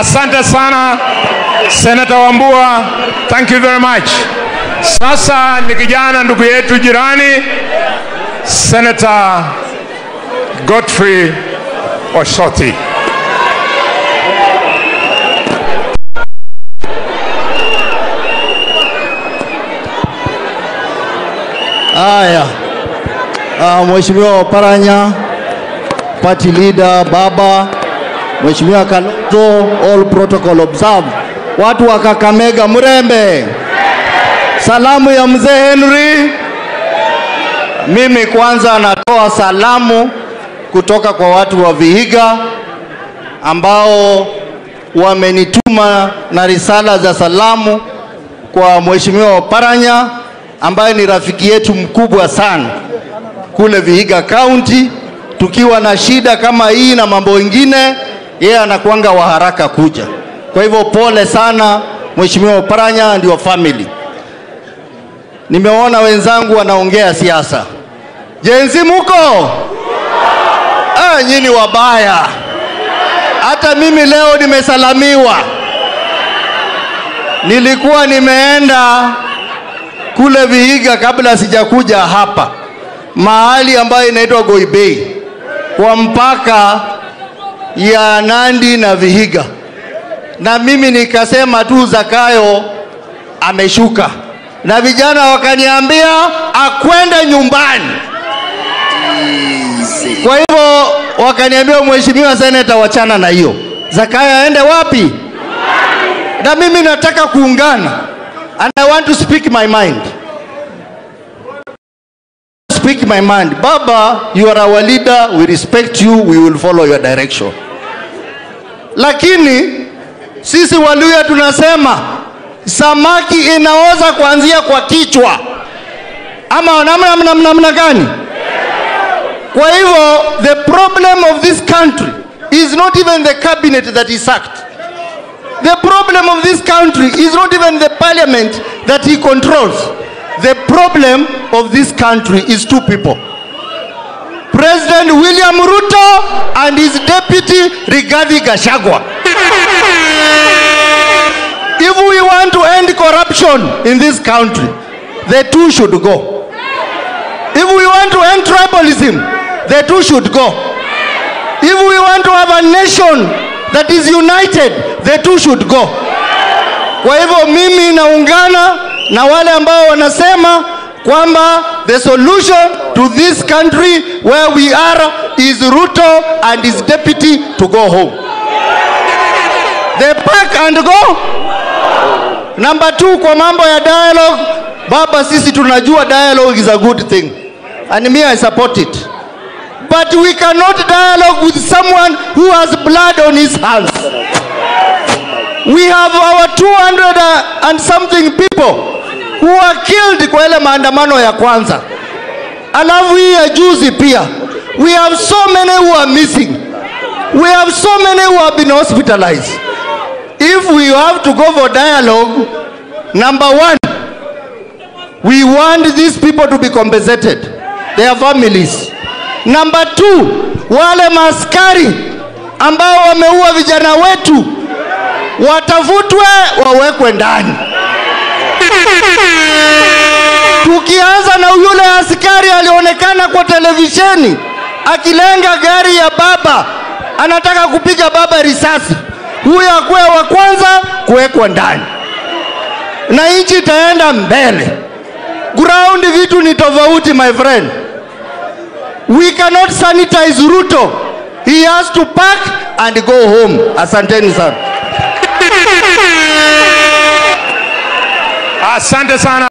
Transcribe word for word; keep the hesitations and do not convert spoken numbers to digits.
Asante sana Senator Wambua, thank you very much. Sasa ni kijana ndugu yetu jirani Senator Godfrey Oshoti. Aya, ah, ah, Mheshimiwa Paranya, party leader, baba, Mheshimiwa Kalonto, all protocol observed. Watu wa Kakamega mrembe, salamu ya mzee Henry. Mimi kwanza natoa salamu kutoka kwa watu wa Vihiga ambao wamenituma na risala za salamu kwa Mheshimiwa Paranya ambaye ni rafiki yetu mkubwa sana kule Vihiga County. Tukiwa na shida kama hii na mambo mengine, yeye anakuanga wa haraka kuja. Kwa hivyo pole sana Mheshimiwa Paranya and your family. Nimeona wenzangu wanaongea siasa. Jenzi muko? Ah, nyinyi wabaya. Hata mimi leo nimesalamiwa. Nilikuwa nimeenda kule Vihiga kabla sijakuja hapa, mahali ambayo inaitwa Goibei, kwa mpaka ya Nandi na Vihiga. Na mimi nikasema tu Zakayo ameshuka, na vijana wakaniambia akwende nyumbani. Kwa hivyo wakaniambia, Mheshimiwa Senator, wachana na hiyo. Zakayo aende wapi? Na mimi nataka kuungana, and I want to speak my mind. Speak my mind. Baba, you are our leader. We respect you. We will follow your direction. Lakini sisi Waluya tunasema samaki inaoza kuanzia kwa kichwa. Ama namna namna namna gani? Kwa hivyo the problem of this country is not even the cabinet that is sacked. The problem of this country is not even the parliament that he controls. The problem of this country is two people: President William Ruto and his deputy Rigathi Gachagua. If we want to end corruption in this country, the two should go. If we want to end tribalism, the two should go. If we want to have a nation that is united, the two should go. Kwa hivyo mimi naungana na wale ambao wanasema kwamba the solution to this country where we are is Ruto and his deputy to go home. They pack and go. Number two, kwa mambo ya dialogue, baba, sisi tunajua dialogue is a good thing, and me, I support it. But we cannot dialogue with someone who has blood on his hands. We have our two hundred and something people who are killed kwa ile maandamano ya kwanza. Alafu hii ya juzi pia. We have so many who are missing. We have so many who have been hospitalized. If we have to go for dialogue, number one, we want these people to be compensated, their families. Number two, wale maskari ambao wameua vijana wetu watafutwe, wawekwe ndani. Tukianza na yule askari alionekana kwa televisheni akilenga gari ya baba, anataka kupiga baba risasi, huyo akuwe wa kwanza kuwekwa ndani, na nchi itaenda mbele. Ground vitu ni tofauti, my friend. We cannot sanitize Ruto. He has to pack and go home. Asanteni sana. Asante sana.